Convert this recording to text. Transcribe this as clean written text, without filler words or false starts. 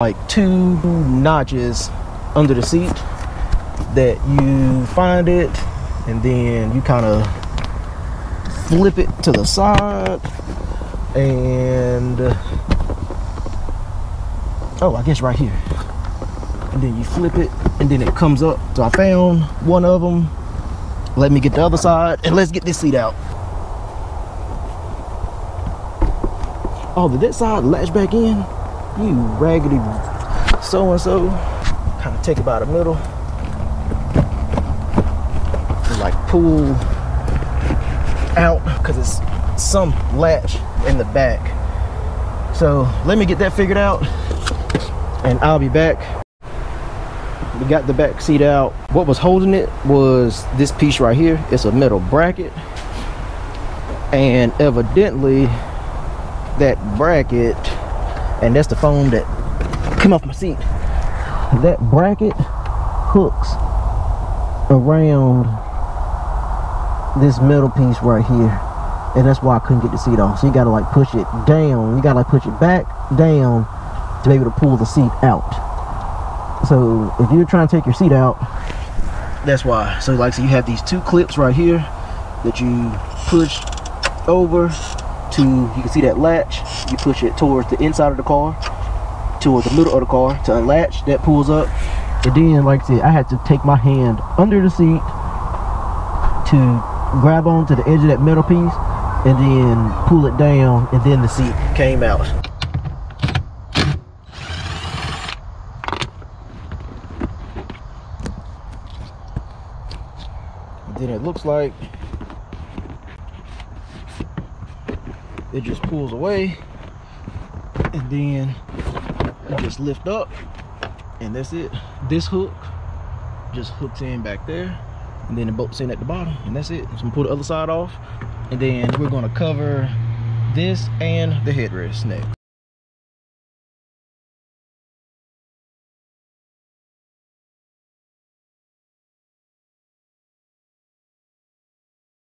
like two notches under the seat that you find it, and then you kind of flip it to the side, and oh, I guess right here, and then you flip it and then it comes up. So I found one of them. Let me get the other side and let's get this seat out. Oh, did that side latch back in? You raggedy so-and-so. Kind of take it by the middle. And like pull out, because it's some latch in the back. So let me get that figured out and I'll be back. We got the back seat out. What was holding it was this piece right here. It's a metal bracket. And evidently that bracket, and that's the foam that came off my seat, that bracket hooks around this metal piece right here, and that's why I couldn't get the seat off. So you gotta like push it down, you gotta like push it back down to be able to pull the seat out. So if you're trying to take your seat out, that's why. So like, so you have these two clips right here that you push over to, you can see that latch, you push it towards the inside of the car, towards the middle of the car to unlatch. That pulls up, and then like I said, I had to take my hand under the seat to grab onto the edge of that metal piece and then pull it down, and then the seat came out. And then it looks like it just pulls away, and then you just lift up, and that's it. This hook just hooks in back there, and then the bolts in at the bottom, and that's it. So I'm gonna pull the other side off, and then we're gonna cover this and the headrest next.